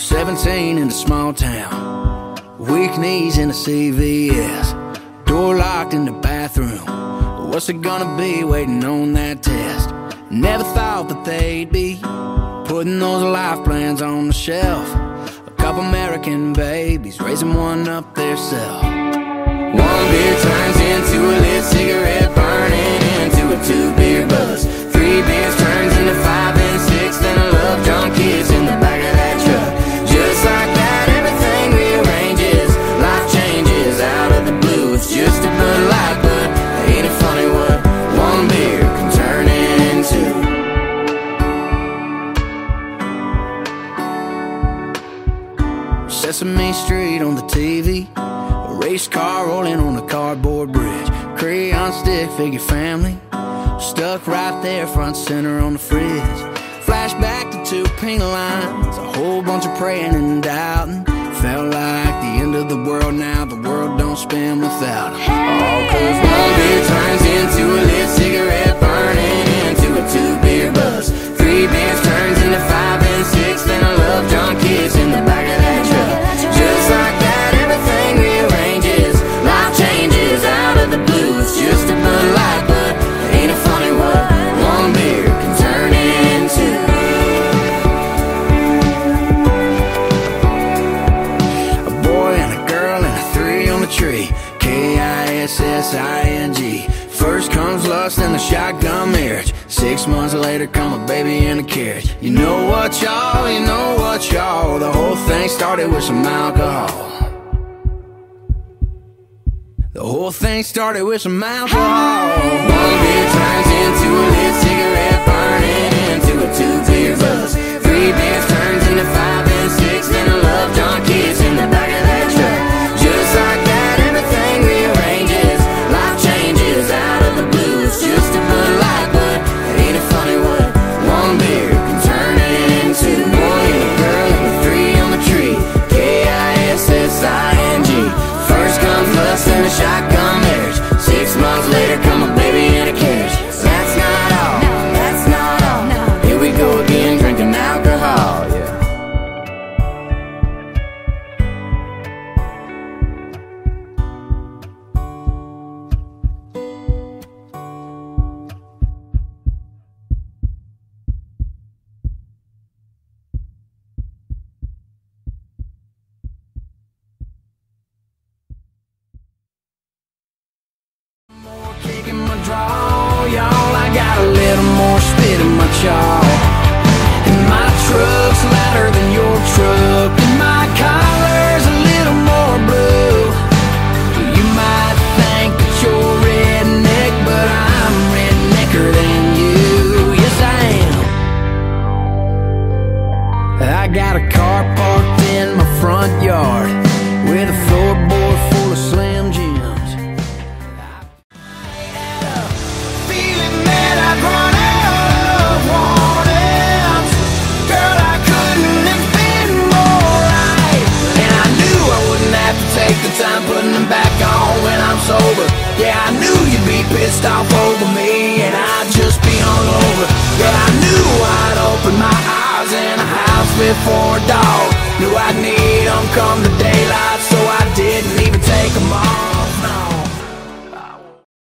17 in a small town, weak knees in a CVS, door locked in the bathroom. What's it gonna be waiting on that test? Never thought that they'd be putting those life plans on the shelf. A couple American babies raising one up theirself. One beer turns into a lit cigarette, burning into a two-beer buzz. Three beers turns into five and six, then a love drunk kiss in the back of that truck. Just like that, everything rearranges. Life changes out of the blue. It's just a Bud Light, but ain't it funny what one beer can turn into? Sesame Street on the TV, a race car rolling on a cardboard bridge, crayon stick figure family stuck right there front center on the fridge. Flashback to two penal lines, a whole bunch of praying and doubting. Felt like the end of the world, now the world don't spin without them. All 'cause one beer turns into a lit cigarette, burning into a two-beer buzz. Three beers turns into five and six, then a love drunk kiss in the back of that truck. Just like that, everything rearranges. Life changes out of the blue. It's just a Bud Light, but ain't it funny what one beer can turn into? A boy and a girl and a three on the tree, KISSING. First comes lust and the shotgun marriage. 6 months later come a baby in a carriage. You know what y'all, you know what y'all, the whole thing started with some alcohol. The whole thing started with some alcohol. One beer turns into a lit cigarette, burning into a two-beer buzz. Three beers turns into five and six, then a love drunk kiss in the back of that truck. Just like that, everything rearranges. Life changes out of the blue. It's just a Bud Light, but ain't it funny what one beer can turn into? Boy and a girl and a three on the tree, KISSING. First comes lust and a shotgun marriage. 6 months later come a baby in a carriage. That's not all, that's not all. Here we go again drinking alcohol, y'all. I got a little more spit in my jaw, and my truck's louder than your truck, and my collar's a little more blue. You might think that you're redneck, but I'm rednecker than you. Yes, I am. I got a car parked in my front yard with a floorboard full of Slim Jim. I'm putting them back on when I'm sober. Yeah, I knew you'd be pissed off over me, and I'd just be hungover. Yeah, I knew I'd open my eyes in a house with four dogs. Knew I'd need them come today.